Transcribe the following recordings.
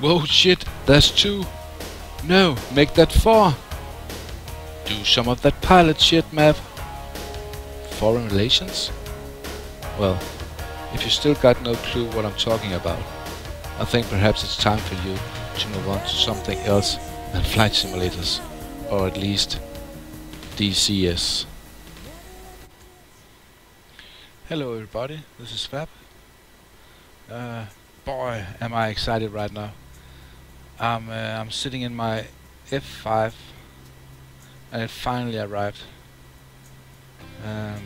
Whoa, shit, there's two. No, make that four. Do some of that pilot shit, Mav. Foreign relations? Well, if you still got no clue what I'm talking about, I think perhaps it's time for you to move on to something else than flight simulators, or at least DCS. Hello everybody, this is FAB. Boy, am I excited right now. I'm sitting in my F-5 and it finally arrived. And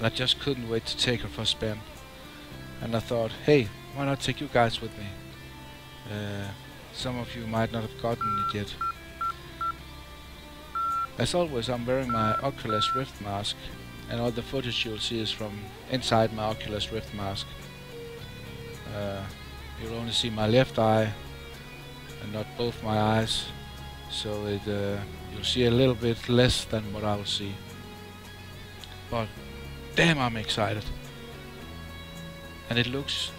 I just couldn't wait to take her for a spin. And I thought, hey, why not take you guys with me? Some of you might not have gotten it yet. As always, I'm wearing my Oculus Rift mask, and all the footage you'll see is from inside my Oculus Rift mask. You'll only see my left eye and not both my eyes, so you'll see a little bit less than what I will see. But damn, I'm excited, and it looks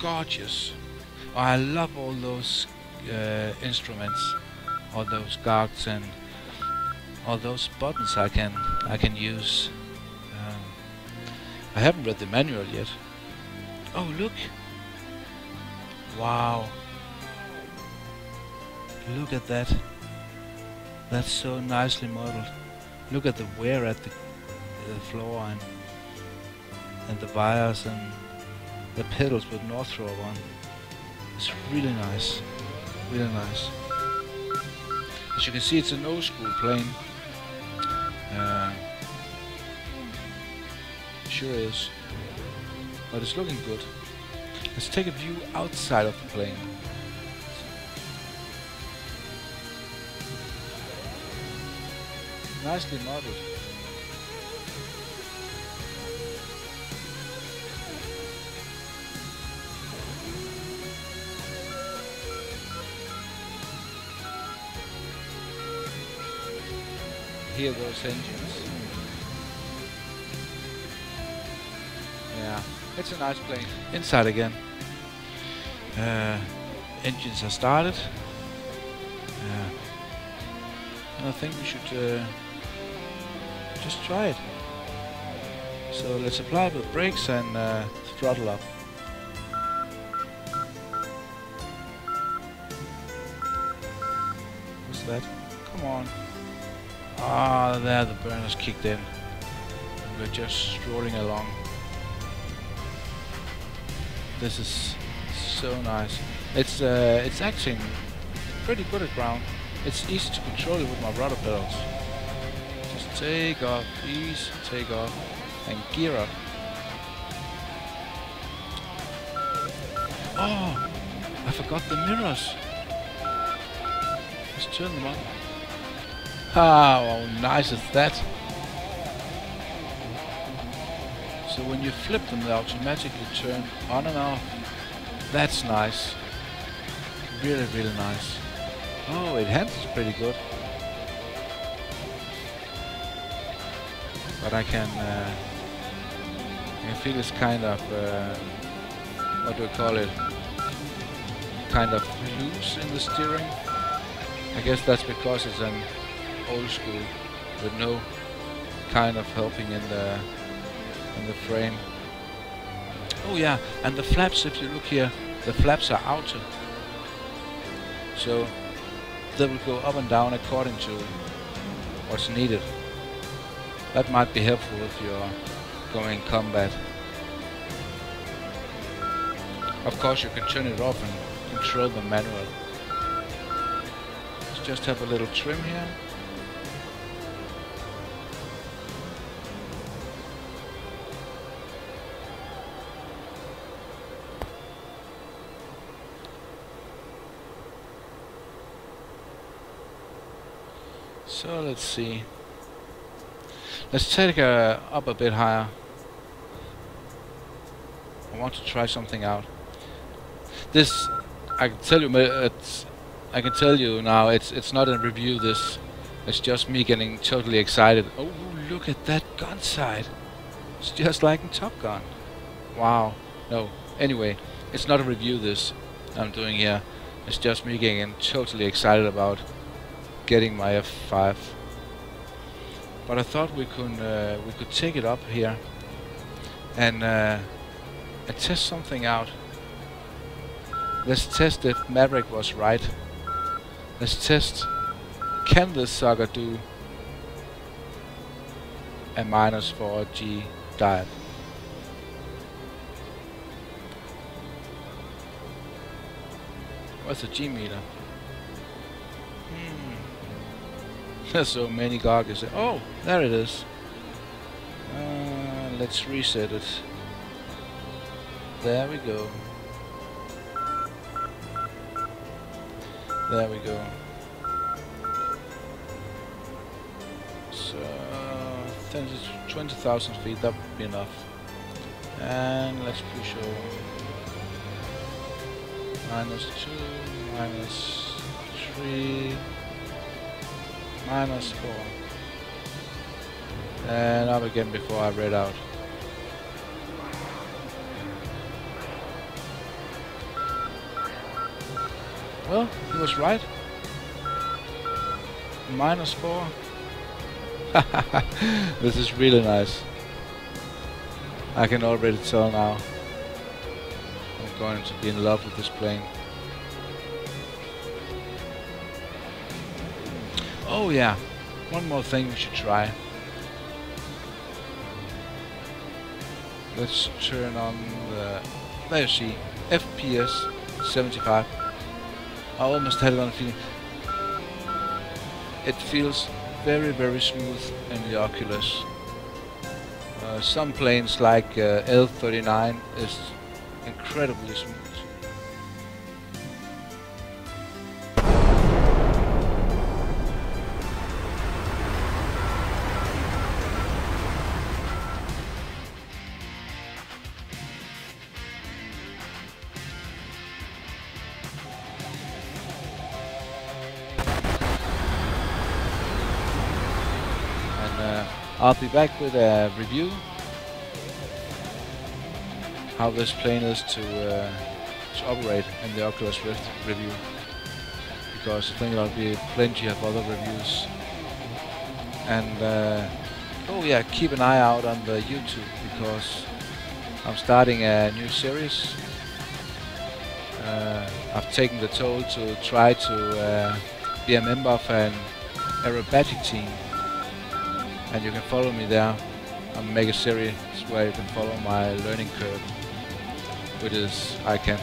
gorgeous. Oh, I love all those instruments, all those cogs and all those buttons I can use. I haven't read the manual yet. Oh, look! Wow! Look at that! That's so nicely modeled. Look at the wear at the floor and the wires and the pedals with Northrop on. It's really nice, really nice. As you can see, it's an old school plane. Sure is, but it's looking good. Let's take a view outside of the plane. Nicely modeled. Hear those engines. Yeah, it's a nice plane. Inside again. Engines are started. And I think we should just try it. So let's apply the brakes and throttle up. What's that? Come on. Ah, there the burners kicked in. We're just strolling along. This is so nice. It's acting pretty good at ground. It's easy to control it with my rudder pedals. Just take off, ease, take off, and gear up. Oh, I forgot the mirrors. Let's turn them on. How nice is that? So when you flip them, they automatically turn on and off. That's nice. Really, really nice. Oh, it handles pretty good. But I feel it's kind of what do we call it? Kind of loose in the steering. I guess that's because it's an old school with no kind of helping in the frame. Oh yeah, and the flaps, if you look here, the flaps are outer, so they will go up and down according to what's needed. That might be helpful if you're going in combat. Of course you can turn it off and control the manual. Let's just have a little trim here. So let's see. Let's take her up a bit higher. I want to try something out. This, I can tell you, now. It's not a review. This, it's just me getting totally excited. Oh, look at that gun sight! It's just like in Top Gun. Wow. No. Anyway, it's not a review. This. I'm doing here. It's just me getting totally excited about getting my F5. But I thought we could take it up here and test something out. Let's test if Maverick was right. Let's test, can this sucker do a -4G dive? What's a G meter? There's so many goggles. Oh, there it is. Let's reset it. There we go. There we go. So 20,000 feet, that would be enough. And let's push over. -2, -3, -4. And up again before I read out. Well, he was right. -4. This is really nice. I can already tell now. I'm going to be in love with this plane. Oh yeah, one more thing we should try. Let's turn on the... There you see, FPS 75. I almost had it on feeling. It feels very, very smooth in the Oculus. Some planes like L39 is incredibly smooth. I'll be back with a review how this plane is to operate in the Oculus Rift review, because I think there'll be plenty of other reviews. And oh yeah, keep an eye out on the YouTube, because I'm starting a new series. I've taken the toll to try to be a member of an aerobatic team. And you can follow me there. I'll make a series where you can follow my learning curve, which is, I can't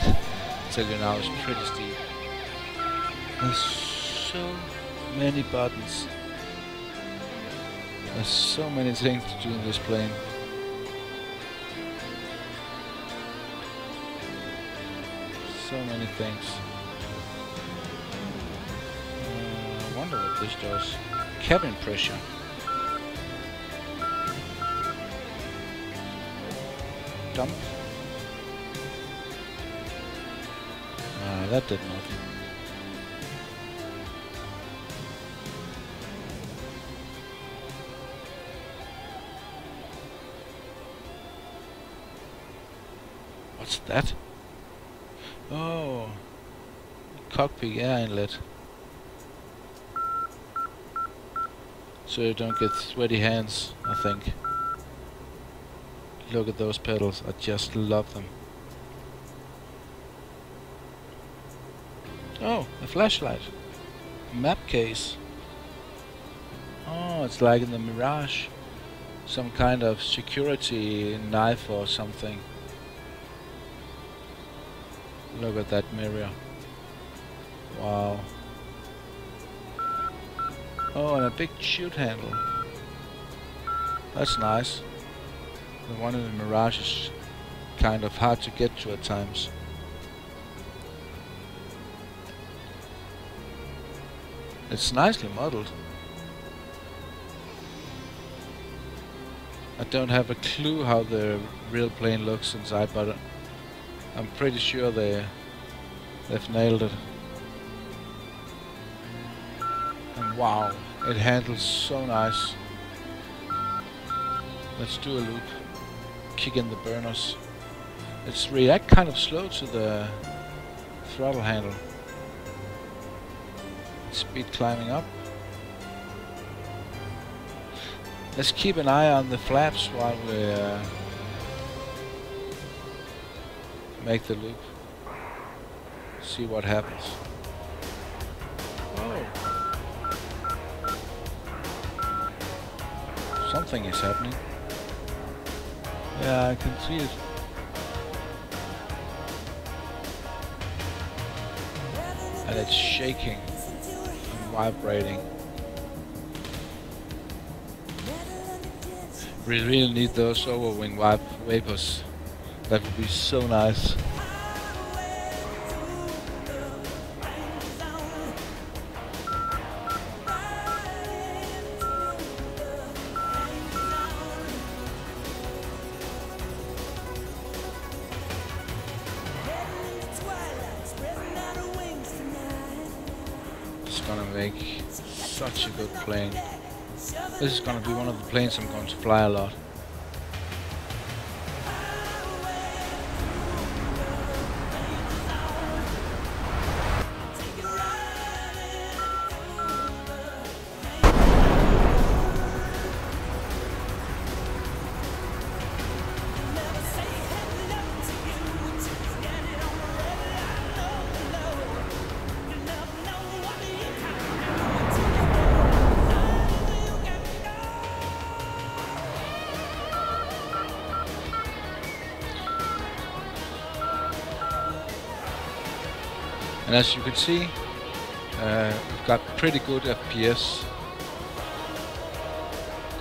tell you now, it's pretty steep. There's so many buttons. There's so many things to do in this plane. So many things. I wonder what this does. Cabin pressure. Dump. That did nothing. What's that? Oh, cockpit air inlet. So you don't get sweaty hands, I think. Look at those pedals, I just love them. Oh, a flashlight. Map case. Oh, it's like in the Mirage. Some kind of security knife or something. Look at that mirror. Wow. Oh, and a big chute handle. That's nice. The one in the Mirage is kind of hard to get to at times. It's nicely modeled. I don't have a clue how the real plane looks inside, but I'm pretty sure they've nailed it. And wow, it handles so nice. Let's do a loop. Kick in the burners. It's react kind of slow to the throttle handle. Speed climbing up. Let's keep an eye on the flaps while we make the loop. See what happens. Oh. Something is happening. Yeah, I can see it. And it's shaking and vibrating. We really need those overwing wipers. That would be so nice. Plane. This is going to be one of the planes I'm going to fly a lot. And as you can see, we've got pretty good FPS,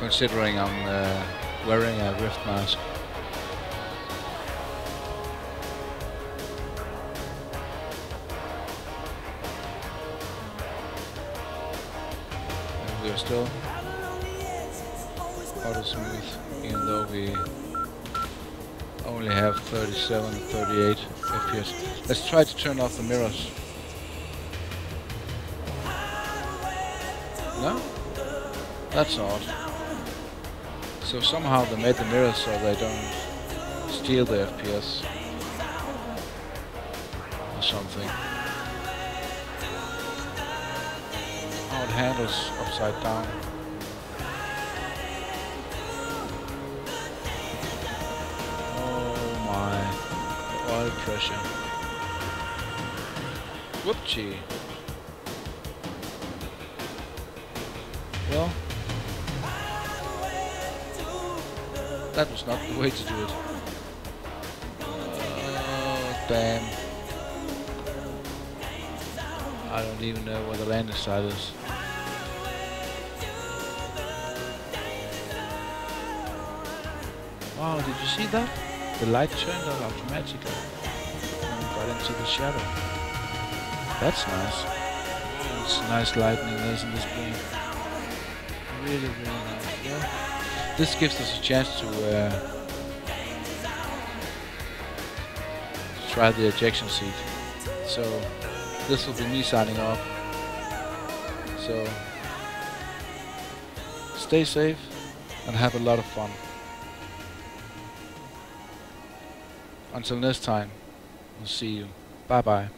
considering I'm wearing a Rift mask. And we're still auto smooth, even though we only have 37, 38 FPS. Let's try to turn off the mirrors. No? That's odd. So somehow they made the mirrors so they don't steal the FPS or something. Oh, it handles upside down. Oh my, the oil pressure. Whoopsie. Well, that was not the way to do it. Oh, damn. I don't even know where the landing side is. Wow, did you see that? The light turned on automatically and got into the shadow. That's nice. It's nice lightning, isn't this plane? Really, really nice. Yeah. This gives us a chance to try the ejection seat. So this will be me signing off. So stay safe and have a lot of fun. Until next time, we'll see you. Bye bye.